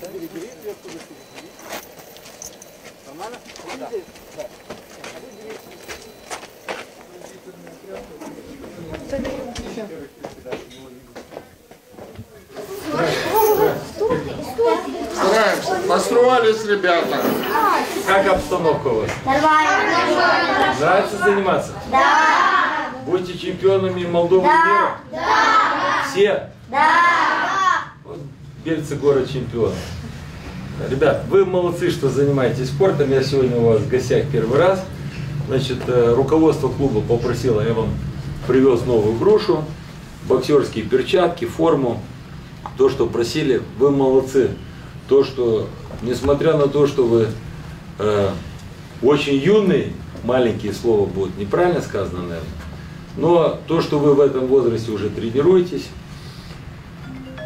Бери, оттуда бери. Нормально? Да. Стараемся. Построились, ребята. Как обстановка у вас? Нормально. Нравится заниматься? Да. Будете чемпионами Молдовы и мира? Да. Все? Да. Вот Бельцы город чемпион. Ребят, вы молодцы, что занимаетесь спортом. Я сегодня у вас в гостях первый раз. Значит, руководство клуба попросило, я вам привез новую грушу, боксерские перчатки, форму. То, что просили, вы молодцы. То, что, несмотря на то, что вы очень юный, маленькие слова будут неправильно сказано, наверное, но то, что вы в этом возрасте уже тренируетесь,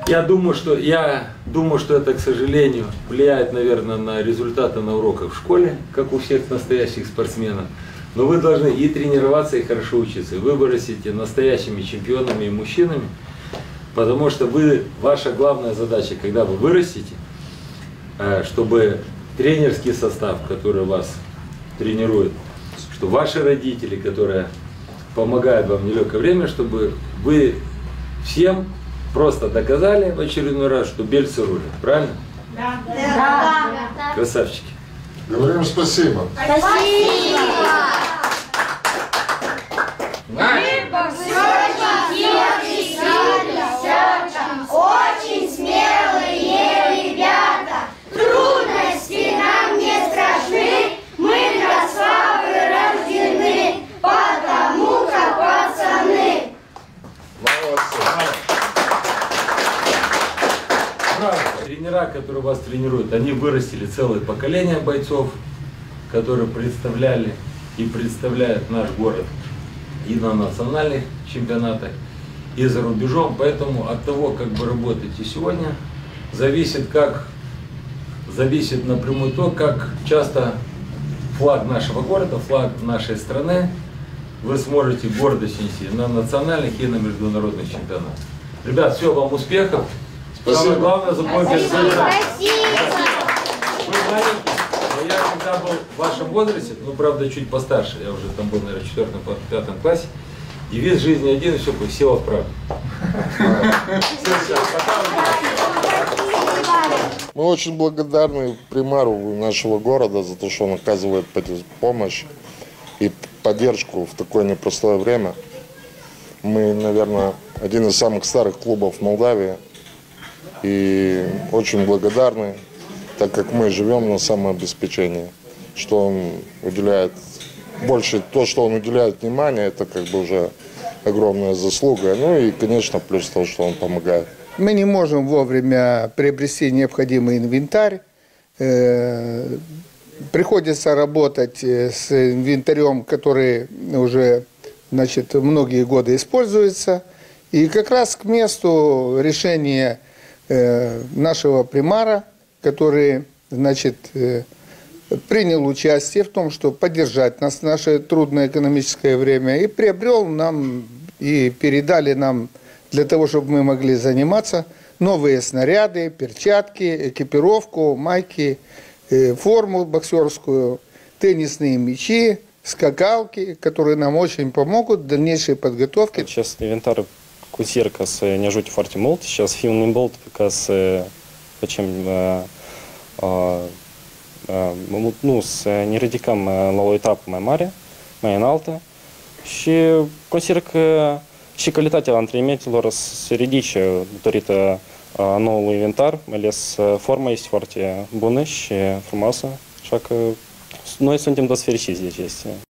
я думаю, что это, к сожалению, влияет, наверное, на результаты на уроках в школе, как у всех настоящих спортсменов. Но вы должны и тренироваться, и хорошо учиться. Вы вырастете настоящими чемпионами и мужчинами, потому что ваша главная задача, когда вы вырастете, чтобы тренерский состав, который вас тренирует, что ваши родители, которые помогают вам в нелегкое время, чтобы вы всем просто доказали в очередной раз, что Бельцы рулят. Правильно? Да. Да. Красавчики. Говорим спасибо. Спасибо. Мы боксерчики, очень смелые ребята. Трудности нам не страшны. Мы на славу рождены, потому-ка, пацаны. Молодцы. Тренера, которые вас тренируют, они вырастили целое поколение бойцов, которые представляли и представляют наш город и на национальных чемпионатах, и за рубежом. Поэтому от того, как вы работаете сегодня, зависит напрямую то, как часто флаг нашего города, флаг нашей страны вы сможете гордость нести на национальных и на международных чемпионатах. Ребят, все, вам успехов! Спасибо. Самое главное, запомните результат. Вы знаете, я когда был в вашем возрасте, ну, правда, чуть постарше, я уже там был, наверное, в 4-5 классе, и весь жизни один, и все, сила в правду. Мы очень благодарны примару нашего города за то, что он оказывает помощь и поддержку в такое непростое время. Мы, наверное, один из самых старых клубов Молдавии. И очень благодарны, так как мы живем на самообеспечении, что он уделяет, больше то, что он уделяет внимание, это как бы уже огромная заслуга. Ну и, конечно, плюс то, что он помогает. Мы не можем вовремя приобрести необходимый инвентарь. Приходится работать с инвентарем, который уже, значит, многие годы используется. И как раз к месту решения нашего примара, который, значит, принял участие в том, что поддержать нас в наше трудное экономическое время, и приобрел нам, и передали нам для того, чтобы мы могли заниматься, новые снаряды, перчатки, экипировку, майки, форму боксерскую, теннисные мячи, скакалки, которые нам очень помогут в дальнейшей подготовке. Сейчас инвентарь Cuțier ca să ne ajute foarte mult și să fim nimbolt ca să facem, nu, să ne ridicăm la o etapă mai mare, mai înaltă și consider că și calitatea antrenamentelor se ridice datorită noului inventar, mai ales forma este foarte bună și frumoasă, așa că noi suntem toți fericiți de acestea.